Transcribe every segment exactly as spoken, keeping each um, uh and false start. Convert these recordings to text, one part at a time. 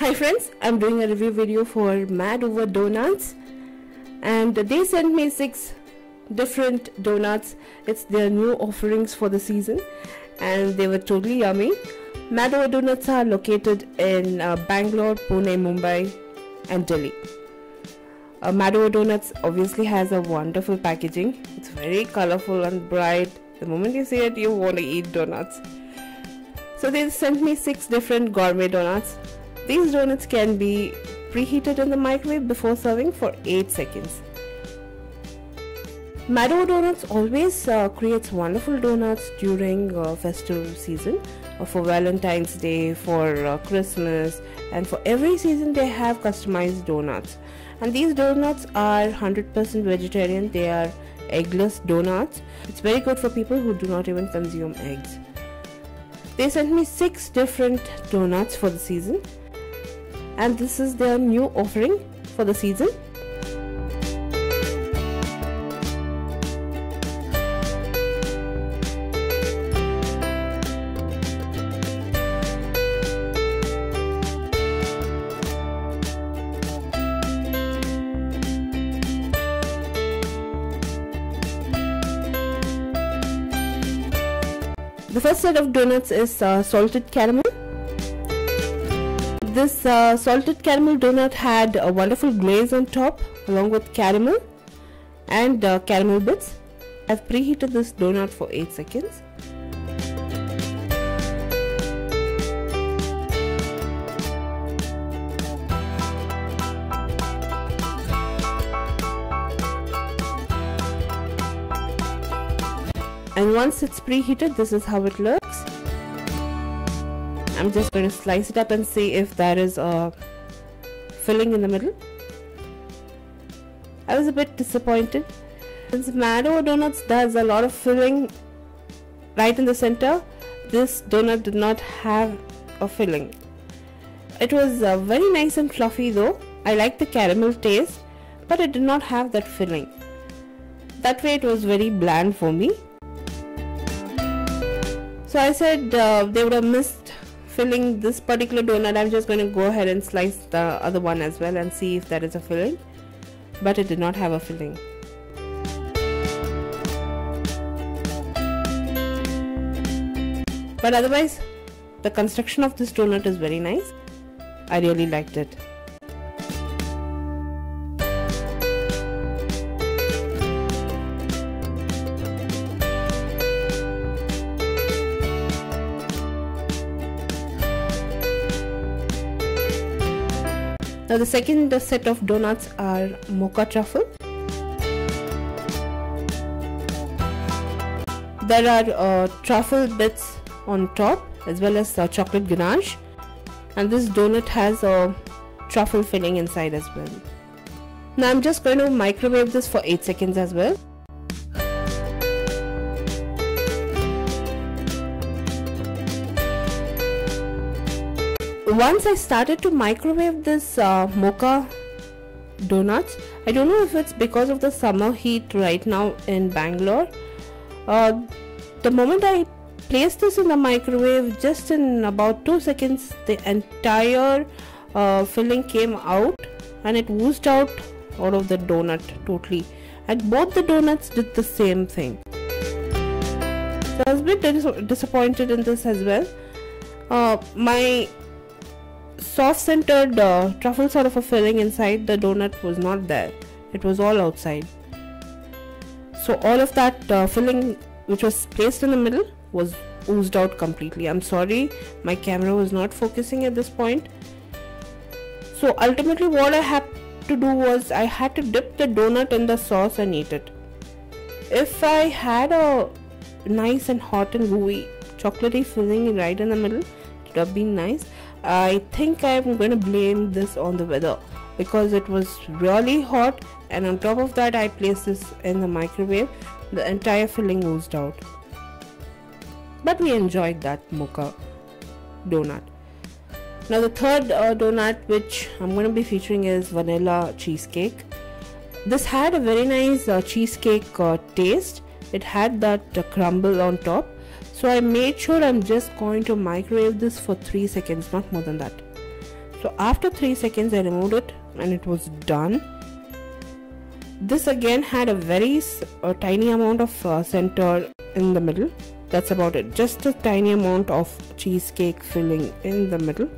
Hi friends, I'm doing a review video for Mad Over Donuts, and they sent me six different donuts. It's their new offerings for the season, and they were totally yummy. Mad Over Donuts are located in uh, Bangalore, Pune, Mumbai and Delhi. Uh, Mad Over Donuts obviously has a wonderful packaging. It's very colorful and bright. The moment you see it, you want to eat donuts. So they sent me six different gourmet donuts. These donuts can be preheated in the microwave before serving for eight seconds. Mad Over Donuts always uh, creates wonderful donuts during uh, festive season, uh, for Valentine's Day, for uh, Christmas, and for every season they have customized donuts. And these donuts are one hundred percent vegetarian. They are eggless donuts. It's very good for people who do not even consume eggs. They sent me six different donuts for the season, and this is their new offering for the season. The first set of donuts is uh, salted caramel. This uh, salted caramel donut had a wonderful glaze on top along with caramel and uh, caramel bits. I've preheated this donut for eight seconds. And once it's preheated, this is how it looks. I'm just going to slice it up and see if there is a filling in the middle. I was a bit disappointed since Mad Over Donuts does a lot of filling right in the center. This donut did not have a filling. It was uh, very nice and fluffy though. I liked the caramel taste, but it did not have that filling. That way it was very bland for me. So I said uh, they would have missed filling this particular donut. I'm just going to go ahead and slice the other one as well and see if there is a filling, but it did not have a filling. But otherwise, the construction of this donut is very nice. I really liked it. Now the second set of donuts are mocha truffle. There are uh, truffle bits on top as well as uh, chocolate ganache, and this donut has a truffle filling inside as well. Now I'm just going to microwave this for eight seconds as well. Once I started to microwave this uh, mocha donuts, I don't know if it's because of the summer heat right now in Bangalore. Uh, the moment I placed this in the microwave, just in about two seconds, the entire uh, filling came out and it oozed out out of the donut totally. And both the donuts did the same thing. So I was a bit dis disappointed in this as well. Uh, my soft-centered uh, truffle sort of a filling inside the donut was not there. It was all outside. So all of that uh, filling which was placed in the middle was oozed out completely. I'm sorry, my camera was not focusing at this point. So ultimately what I had to do was I had to dip the donut in the sauce and eat it. If I had a nice and hot and gooey chocolatey filling right in the middle, it would have been nice. I think I'm going to blame this on the weather, because it was really hot, and on top of that I placed this in the microwave. The entire filling oozed out, but we enjoyed that mocha donut. Now the third uh, donut which I'm going to be featuring is vanilla cheesecake. This had a very nice uh, cheesecake uh, taste. It had that uh, crumble on top. So I made sure I'm just going to microwave this for three seconds, not more than that. So after three seconds I removed it and it was done. This again had a very uh, tiny amount of uh, center in the middle. That's about it, just a tiny amount of cheesecake filling in the middle.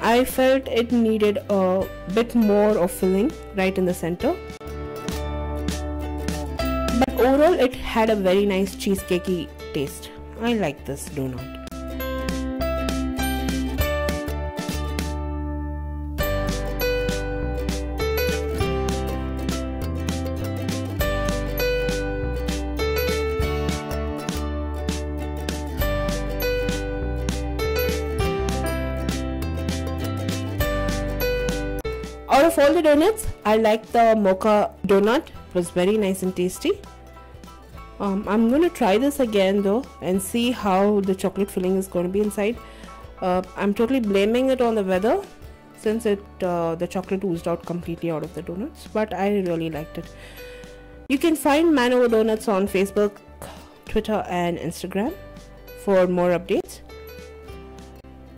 I felt it needed a bit more of filling right in the center. But overall it had a very nice cheesecakey taste. I like this donut. Out of all the donuts, I like the mocha donut. It was very nice and tasty. Um, I'm going to try this again though and see how the chocolate filling is going to be inside. Uh, I'm totally blaming it on the weather since it uh, the chocolate oozed out completely out of the donuts. But I really liked it. You can find Mad Over Donuts on Facebook, Twitter and Instagram for more updates.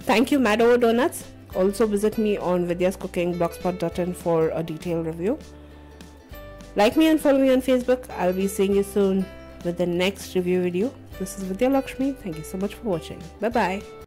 Thank you, Mad Over Donuts. Also visit me on Vidya's Cooking blogspot dot in for a detailed review. Like me and follow me on Facebook. I'll be seeing you soon with the next review video. This is Vidya Lakshmi. Thank you so much for watching. Bye bye.